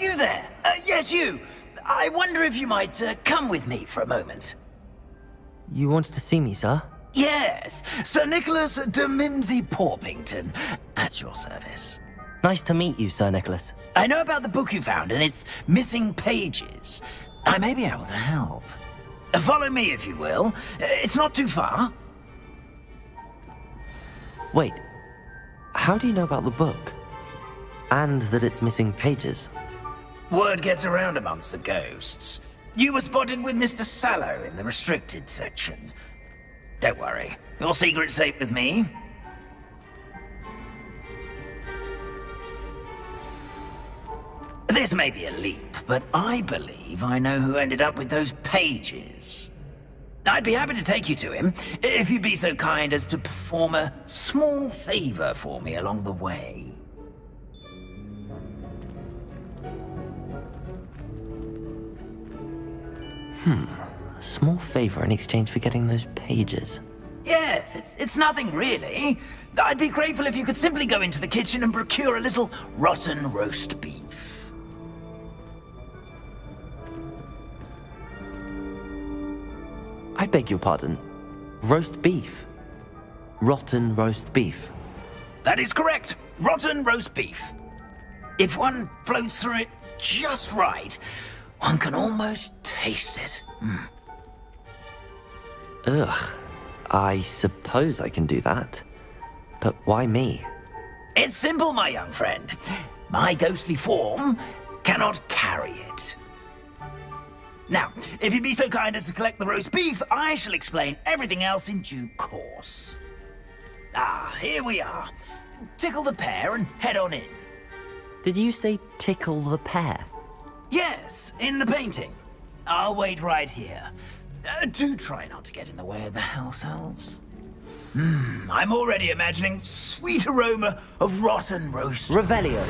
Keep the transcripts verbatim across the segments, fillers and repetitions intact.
You there? Uh, yes, you. I wonder if you might uh, come with me for a moment. You want to see me, sir? Yes, Sir Nicholas de Mimsy-Pawpington, at your service. Nice to meet you, Sir Nicholas. I know about the book you found and its missing pages. I may be able to help. Follow me, if you will. It's not too far. Wait, how do you know about the book? And that it's missing pages? Word gets around amongst the ghosts. You were spotted with Mister Sallow in the restricted section. Don't worry, your secret's safe with me. This may be a leap, but I believe I know who ended up with those pages. I'd be happy to take you to him, if you'd be so kind as to perform a small favor for me along the way. Hmm. A small favor in exchange for getting those pages. Yes, it's, it's nothing really. I'd be grateful if you could simply go into the kitchen and procure a little rotten roast beef. I beg your pardon. Roast beef? Rotten roast beef? That is correct. Rotten roast beef. If one floats through it just right, one can almost taste it. Mm. Ugh. I suppose I can do that. But why me? It's simple, my young friend. My ghostly form cannot carry it. Now, if you'd be so kind as to collect the roast beef, I shall explain everything else in due course. Ah, here we are. Tickle the pear and head on in. Did you say tickle the pear? Yes, in the painting. I'll wait right here. Uh, do try not to get in the way of the house elves. Mm, I'm already imagining sweet aroma of rotten roast. Revelio.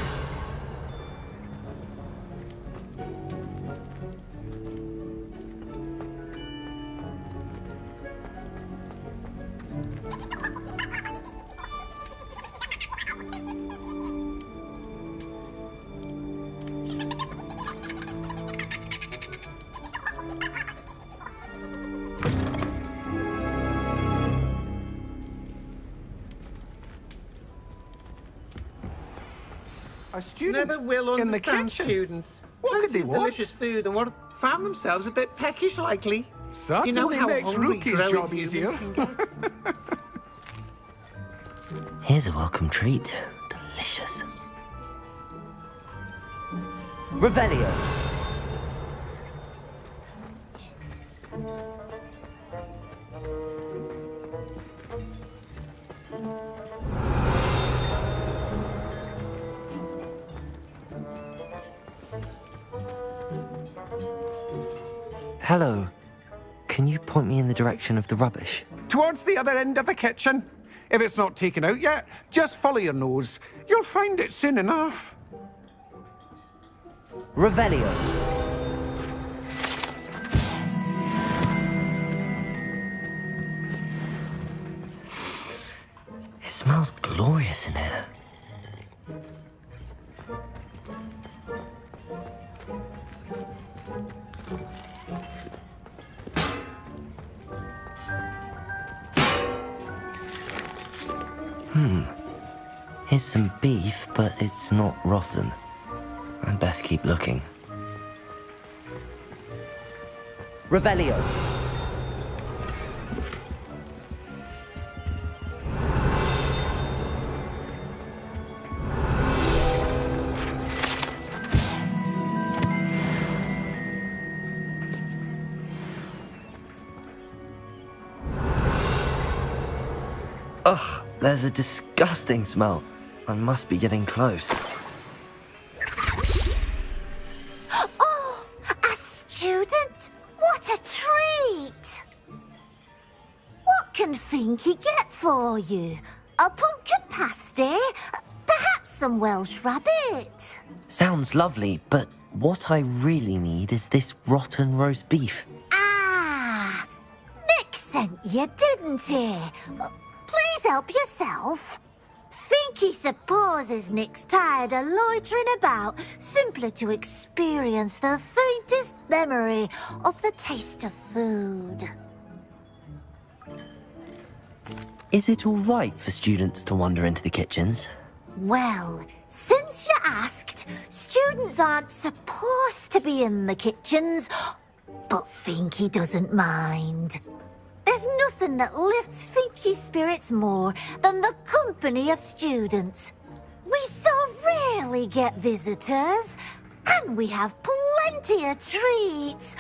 Never will understand students. What could eat delicious food and were found themselves a bit peckish likely. Certainly you know how makes Rookie's job easier. Here's a welcome treat. Delicious. Revelio. Hello. Can you point me in the direction of the rubbish? Towards the other end of the kitchen. If it's not taken out yet, just follow your nose. You'll find it soon enough. Revelio. It smells glorious in here. Hmm. Here's some beef, but it's not rotten. I'd best keep looking. Revelio. Ugh. There's a disgusting smell. I must be getting close. Oh, a student! What a treat! What can Finky get for you? A pumpkin pasty? Perhaps some Welsh rabbit? Sounds lovely, but what I really need is this rotten roast beef. Ah! Nick sent you, didn't he? Please help yourself. think he supposes Nick's tired of loitering about, simply to experience the faintest memory of the taste of food. Is it all right for students to wander into the kitchens? Well, since you asked, students aren't supposed to be in the kitchens, but Finky doesn't mind. There's nothing that lifts Finky's spirits more than the company of students. We so rarely get visitors, and we have plenty of treats.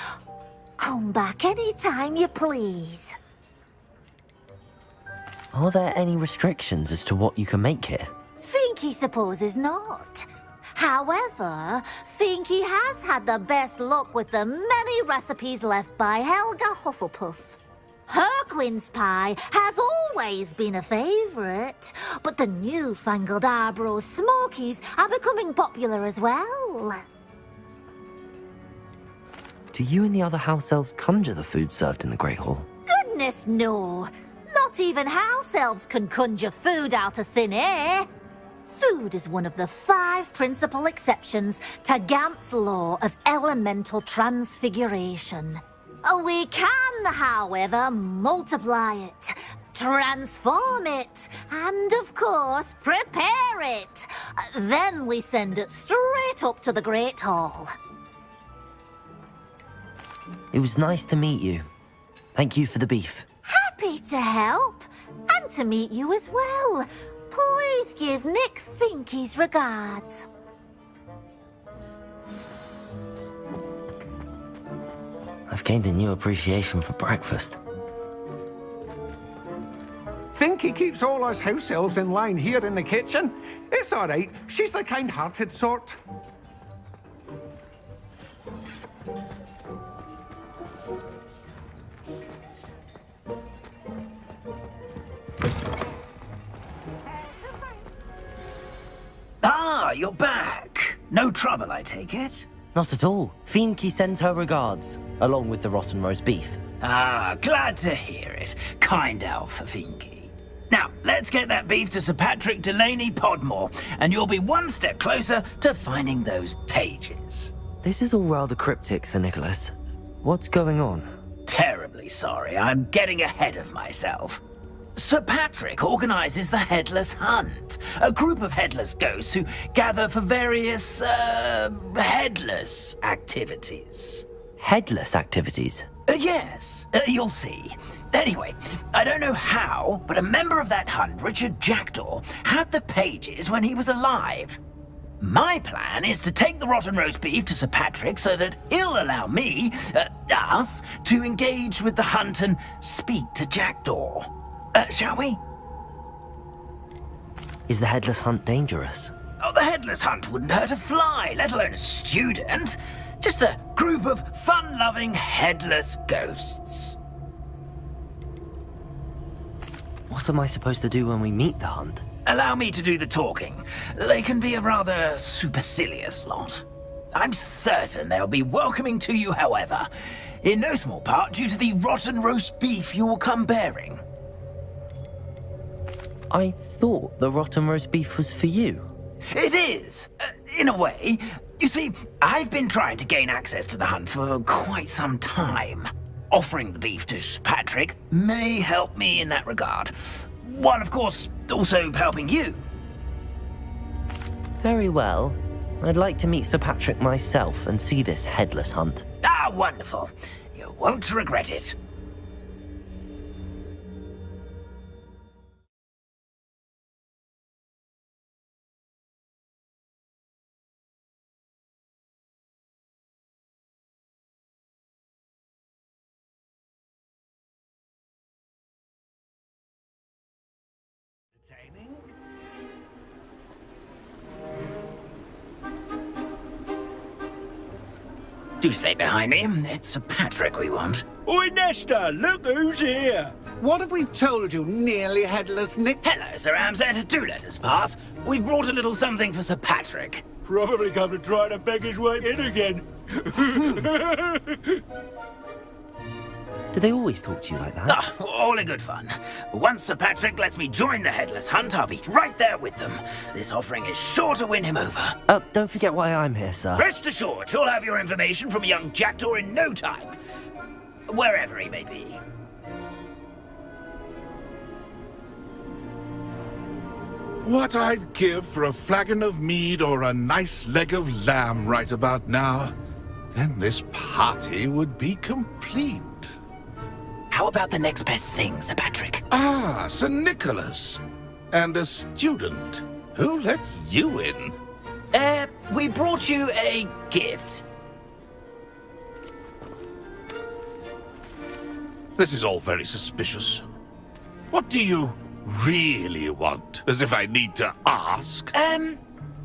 Come back any time you please. Are there any restrictions as to what you can make here? Finky supposes not. However, Finky has had the best luck with the many recipes left by Helga Hufflepuff. Herquin's pie has always been a favourite, but the newfangled Arbro Smokies are becoming popular as well. Do you and the other house elves conjure the food served in the Great Hall? Goodness no! Not even house elves can conjure food out of thin air. Food is one of the five principal exceptions to Gamp's law of elemental transfiguration. We can, however, multiply it, transform it, and of course prepare it. Then we send it straight up to the Great Hall. It was nice to meet you. Thank you for the beef. Happy to help, and to meet you as well. Please give Nick Finky's regards. I've gained a new appreciation for breakfast. Finky keeps all us house elves in line here in the kitchen. It's all right, she's the kind-hearted sort. Ah, you're back. No trouble, I take it? Not at all. Finky sends her regards, along with the rotten roast beef. Ah, glad to hear it. Kind owl for Finky. Now, let's get that beef to Sir Patrick Delaney Podmore, and you'll be one step closer to finding those pages. This is all rather cryptic, Sir Nicholas. What's going on? Terribly sorry. I'm getting ahead of myself. Sir Patrick organises the Headless Hunt, a group of headless ghosts who gather for various, uh, headless activities. Headless activities? Uh, yes, uh, you'll see. Anyway, I don't know how, but a member of that hunt, Richard Jackdaw, had the pages when he was alive. My plan is to take the rotten roast beef to Sir Patrick so that he'll allow me, uh, us, to engage with the hunt and speak to Jackdaw. Uh, shall we? Is the Headless Hunt dangerous? Oh, the Headless Hunt wouldn't hurt a fly, let alone a student. Just a group of fun-loving headless ghosts. What am I supposed to do when we meet the hunt? Allow me to do the talking. They can be a rather supercilious lot. I'm certain they'll be welcoming to you, however, in no small part due to the rotten roast beef you will come bearing. I thought the rotten roast beef was for you. It is, uh, in a way. You see, I've been trying to gain access to the hunt for quite some time. Offering the beef to Sir Patrick may help me in that regard, while of course also helping you. Very well. I'd like to meet Sir Patrick myself and see this headless hunt. Ah, wonderful. You won't regret it. Do stay behind me. It's Sir Patrick we want. Oi, Nesta, look who's here. What have we told you, nearly headless Nick? Hello, Sir Amzetta. Do let us pass. We've brought a little something for Sir Patrick. Probably come to try to beg his way in again. Do they always talk to you like that? Oh, all in good fun. Once Sir Patrick lets me join the Headless Hunt, I'll be right there with them. This offering is sure to win him over. Uh, don't forget why I'm here, sir. Rest assured, you'll have your information from young Jackdaw in no time. Wherever he may be. What I'd give for a flagon of mead or a nice leg of lamb right about now. Then this party would be complete. How about the next best thing, Sir Patrick? Ah, Sir Nicholas. And a student. Who let you in? Uh, we brought you a gift. This is all very suspicious. What do you really want? As if I need to ask. Um,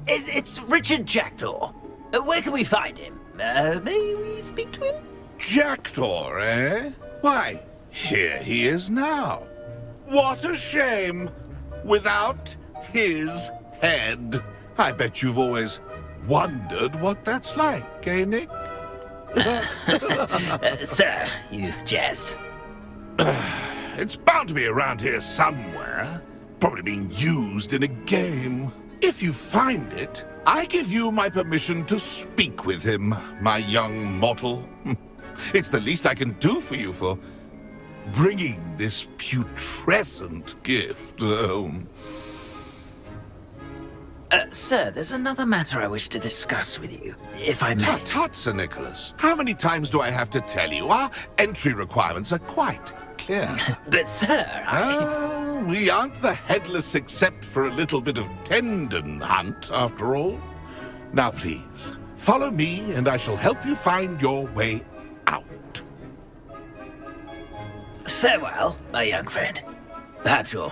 it, it's Richard Jackdaw. Uh, where can we find him? Uh, may we speak to him? Jackdaw, eh? Why? Here he is now. What a shame. Without his head. I bet you've always wondered what that's like, eh, Nick? uh, sir, you jest. It's bound to be around here somewhere. Probably being used in a game. If you find it, I give you my permission to speak with him, my young mortal. It's the least I can do for you for bringing this putrescent gift home. Uh, sir, there's another matter I wish to discuss with you, if I may. Tut, tut, Sir Nicholas. How many times do I have to tell you? Our entry requirements are quite clear. But, sir, I... Uh, we aren't the headless except for a little bit of tendon hunt, after all. Now, please, follow me and I shall help you find your way out. Farewell, my young friend. Perhaps your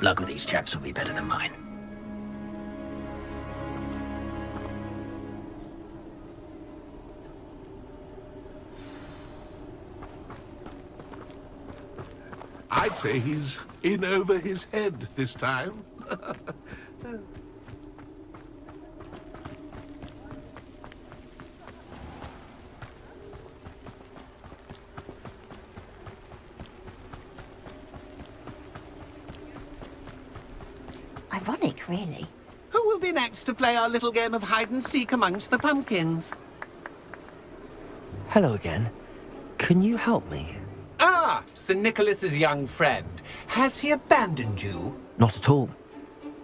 luck with these chaps will be better than mine. I'd say he's in over his head this time. Ironic, really. Who will be next to play our little game of hide-and-seek amongst the pumpkins? Hello again. Can you help me? Ah, Sir Nicholas's young friend. Has he abandoned you? Not at all.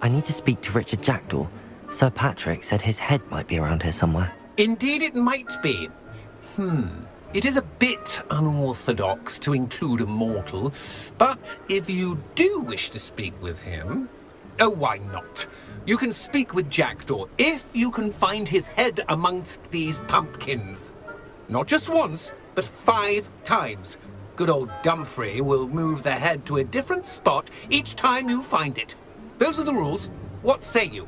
I need to speak to Richard Jackdaw. Sir Patrick said his head might be around here somewhere. Indeed it might be. Hmm. It is a bit unorthodox to include a mortal, but if you do wish to speak with him... Oh, why not? You can speak with Jackdaw if you can find his head amongst these pumpkins. Not just once, but five times. Good old Dumfrey will move the head to a different spot each time you find it. Those are the rules. What say you?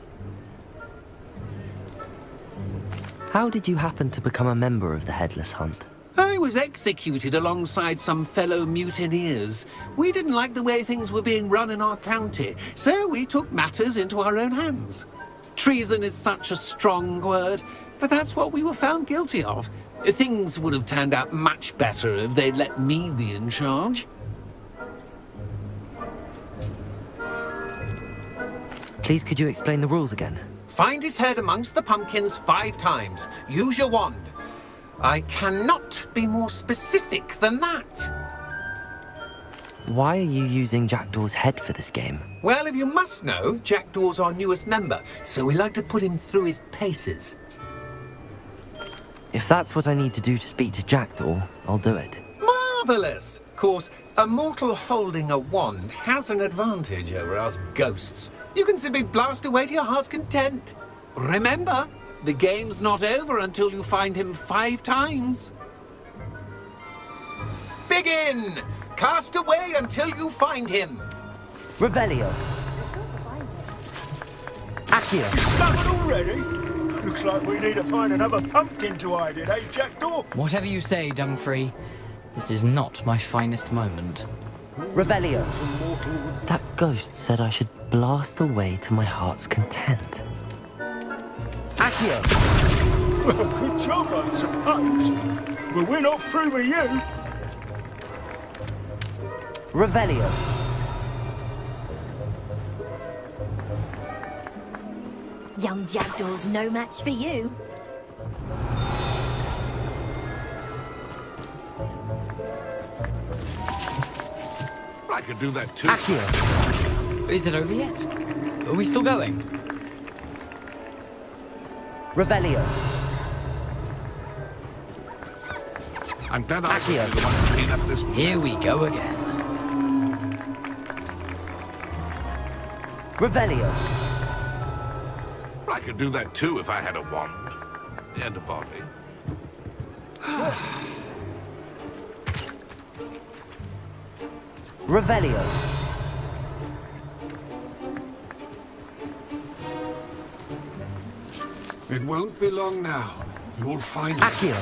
How did you happen to become a member of the Headless Hunt? I was executed alongside some fellow mutineers. We didn't like the way things were being run in our county, so we took matters into our own hands. Treason is such a strong word, but that's what we were found guilty of. Things would have turned out much better if they'd let me be in charge. Please, could you explain the rules again? Find his head amongst the pumpkins five times. Use your wand. I cannot be more specific than that. Why are you using Jackdaw's head for this game? Well, if you must know, Jackdaw's our newest member, so we like to put him through his paces. If that's what I need to do to speak to Jackdaw, I'll do it. Marvellous! Of course, a mortal holding a wand has an advantage over us ghosts. You can simply blast away to your heart's content. Remember, the game's not over until you find him five times. Begin! Cast away until you find him. Revelio. Accio. You started already? Looks like we need to find another pumpkin to hide in, eh, Jackdaw? Whatever you say, Dumfrey. This is not my finest moment. Revelio. That ghost said I should blast away to my heart's content. Accio. Well, good job, I suppose. But we're not through with you. Revelio. Young Jackdaw's no match for you. I could do that too. Accio. Is it over yet? Are we still going? Revelio. I'm glad I could be the one to clean up this. Here we go again. Revelio. I could do that too if I had a wand and a body. Revelio. It won't be long now. You'll find Accio.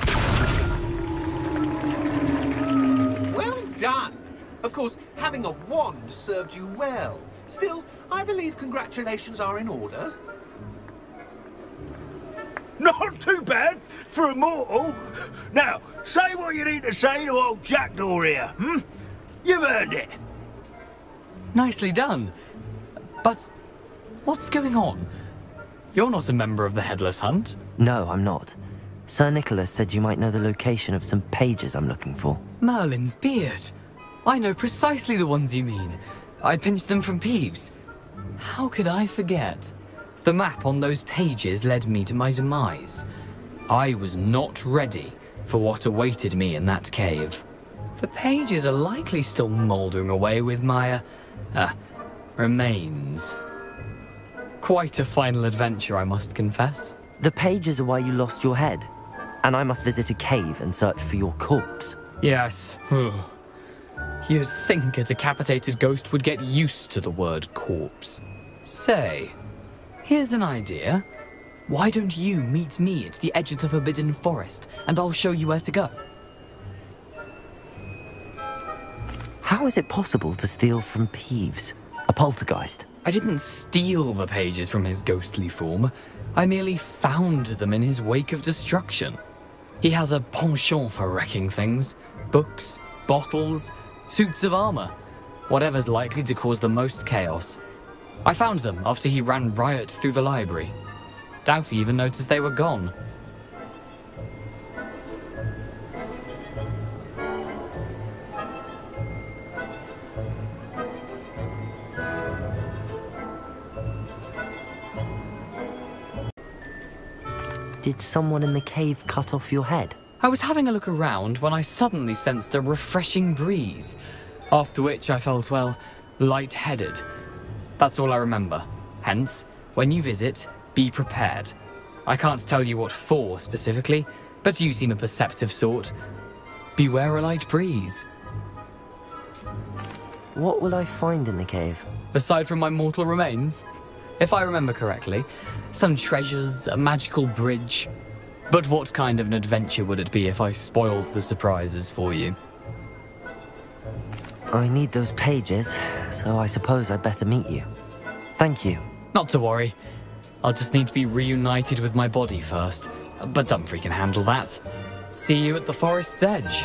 It. Well done. Of course, having a wand served you well. Still, I believe congratulations are in order. Not too bad for a mortal. Now, say what you need to say to old Jackdaw here, hmm? You've earned it. Nicely done. But what's going on? You're not a member of the Headless Hunt. No, I'm not. Sir Nicholas said you might know the location of some pages I'm looking for. Merlin's beard. I know precisely the ones you mean. I pinched them from Peeves. How could I forget? The map on those pages led me to my demise. I was not ready for what awaited me in that cave. The pages are likely still mouldering away with my, uh, uh, remains. Quite a final adventure, I must confess. The pages are why you lost your head, and I must visit a cave and search for your corpse. Yes. You'd think a decapitated ghost would get used to the word corpse. Say, here's an idea. Why don't you meet me at the edge of the Forbidden Forest, and I'll show you where to go? How is it possible to steal from Peeves, a poltergeist? I didn't steal the pages from his ghostly form. I merely found them in his wake of destruction. He has a penchant for wrecking things. Books, bottles, suits of armor. Whatever's likely to cause the most chaos. I found them after he ran riot through the library. Doubt he even noticed they were gone. Did someone in the cave cut off your head? I was having a look around when I suddenly sensed a refreshing breeze, after which I felt, well, light-headed. That's all I remember. Hence, when you visit, be prepared. I can't tell you what for specifically, but you seem a perceptive sort. Beware a light breeze. What will I find in the cave? Aside from my mortal remains? If I remember correctly, some treasures, a magical bridge. But what kind of an adventure would it be if I spoiled the surprises for you? I need those pages, so I suppose I'd better meet you. Thank you. Not to worry. I'll just need to be reunited with my body first, but Dumfrey can handle that. See you at the forest's edge.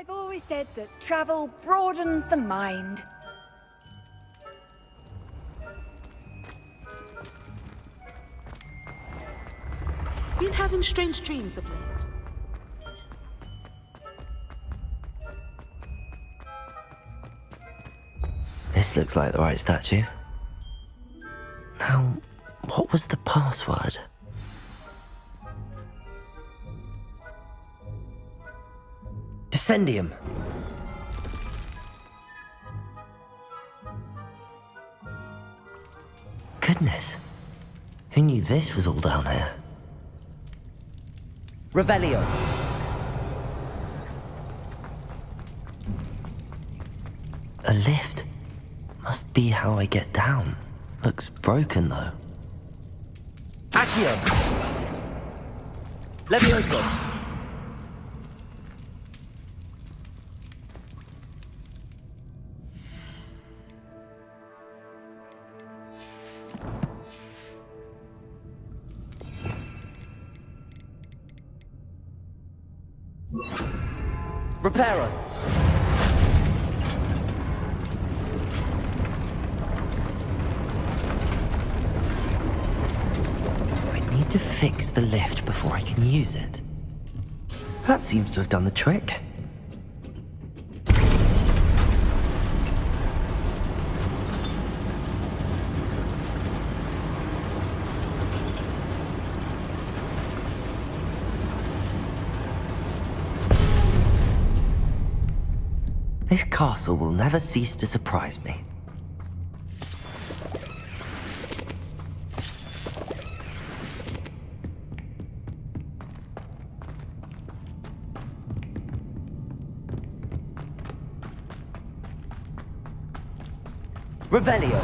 I've always said that travel broadens the mind. Been having strange dreams of late. This looks like the right statue. Now, what was the password? Descendium! Goodness, who knew this was all down here? Revelio. A lift? Must be how I get down. Looks broken though. Accio. Levioso. Reparo. I need to fix the lift before I can use it. That seems to have done the trick. This castle will never cease to surprise me. Revelio.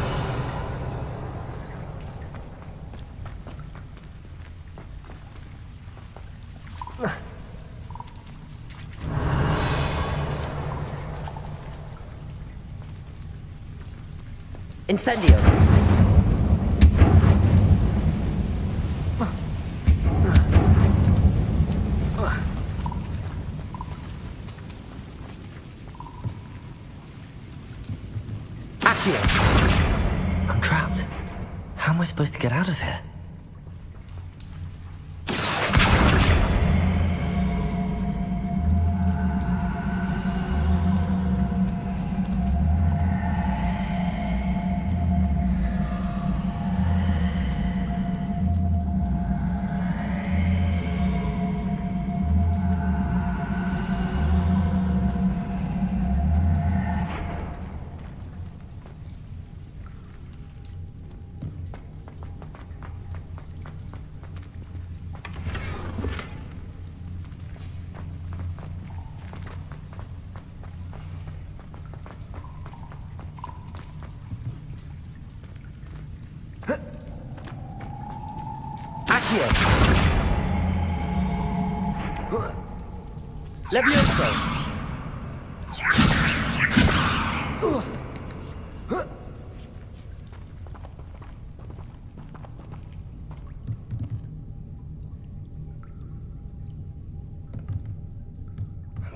Incendio. Accio. I'm trapped. How am I supposed to get out of here? Levioso. I'm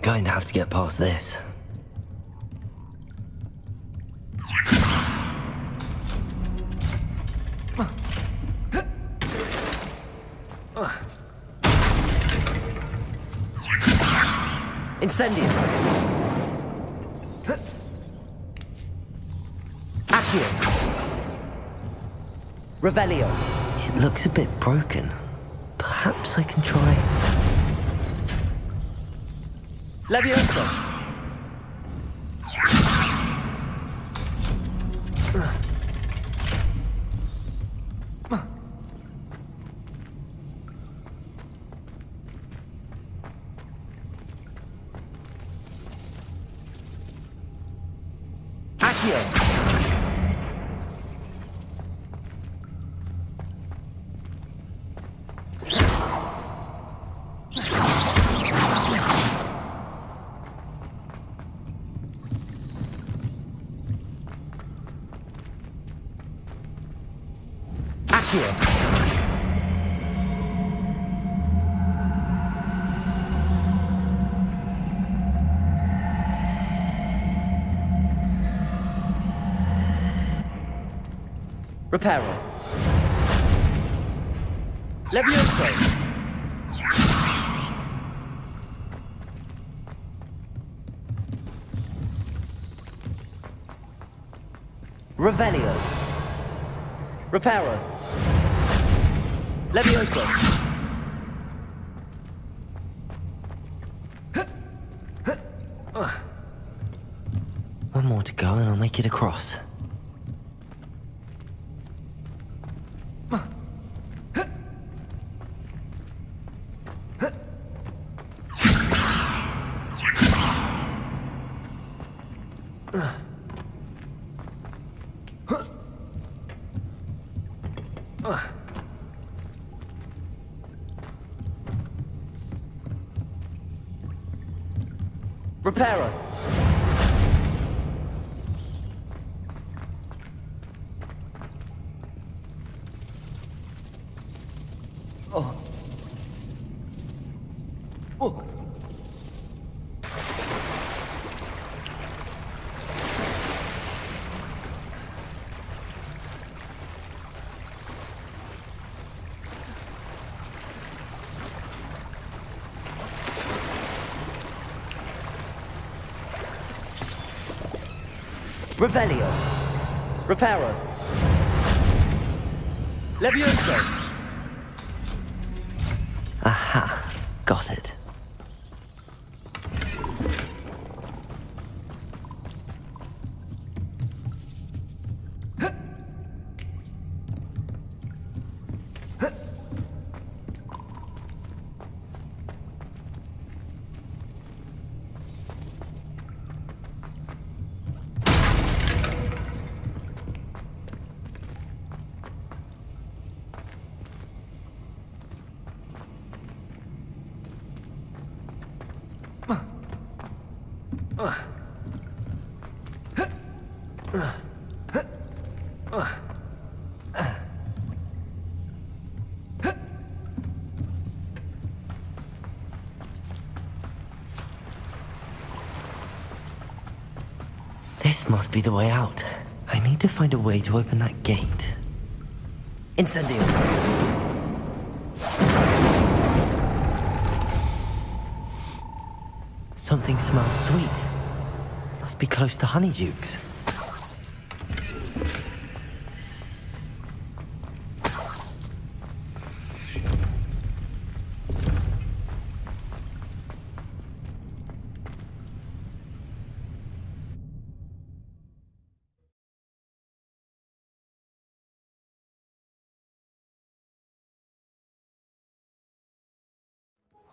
going to have to get past this. Incendio. Accio. Revelio. It looks a bit broken. Perhaps I can try... Levioso. Reparo. Levioso. Revelio. Reparo. Levioso. One more to go and I'll make it across. Reparo. Oh. Oh. Revelio. Reparo. Levioso. Aha. Got it. This must be the way out. I need to find a way to open that gate. Incendio. Something smells sweet. Must be close to Honeydukes.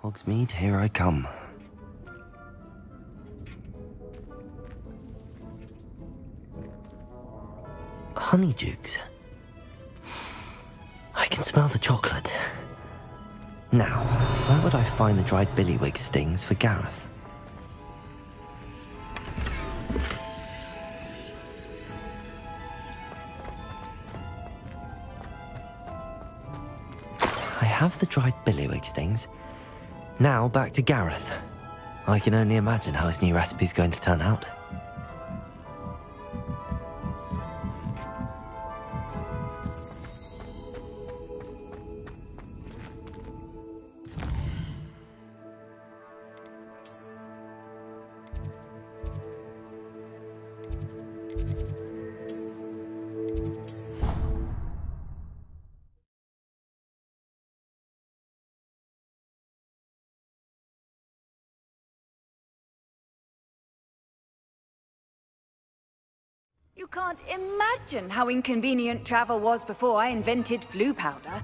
Hogsmeade, here I come. Honeydukes. I can smell the chocolate. Now, where would I find the dried billywig stings for Gareth? I have the dried billywig stings. Now, back to Gareth. I can only imagine how his new recipe's going to turn out. You can't imagine how inconvenient travel was before I invented flu powder.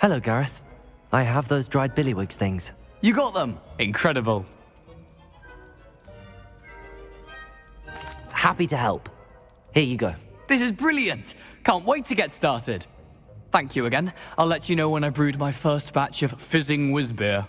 Hello, Gareth. I have those dried billywig things. You got them! Incredible. Happy to help. Here you go. This is brilliant! Can't wait to get started! Thank you again. I'll let you know when I brewed my first batch of Fizzing Whizz Beer.